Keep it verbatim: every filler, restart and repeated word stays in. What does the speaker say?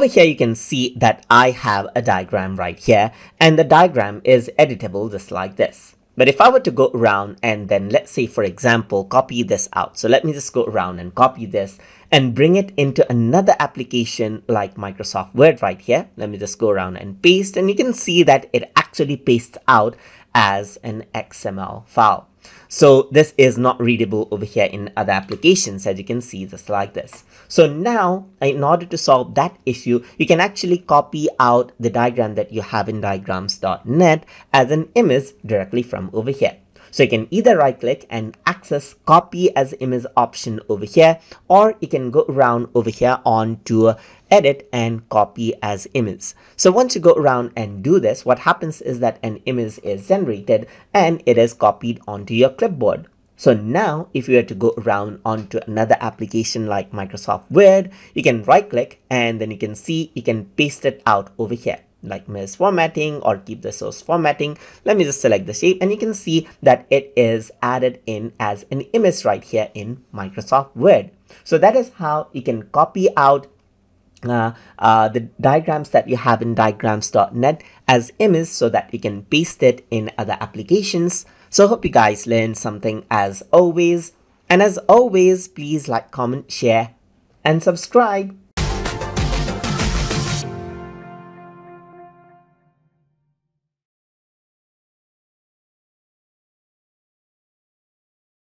Over here, you can see that I have a diagram right here, and the diagram is editable just like this. But if I were to go around and then, let's say, for example, copy this out. So let me just go around and copy this and bring it into another application like Microsoft Word right here. Let me just go around and paste, and you can see that it actually pastes out as an X M L file. So this is not readable over here in other applications, as you can see, just like this. So now, in order to solve that issue, you can actually copy out the diagram that you have in diagrams dot net as an image directly from over here. So you can either right click and access copy as image option over here, or you can go around over here on to edit and copy as image. So once you go around and do this, what happens is that an image is generated and it is copied onto your clipboard. So now if you were to go around onto another application like Microsoft Word, you can right click and then you can see you can paste it out over here. Like miss formatting or keep the source formatting. Let me just select the shape, and you can see that it is added in as an image right here in Microsoft Word. So that is how you can copy out uh, uh, the diagrams that you have in diagrams dot net as image so that you can paste it in other applications. So hope you guys learned something as always. And as always, please like, comment, share, and subscribe.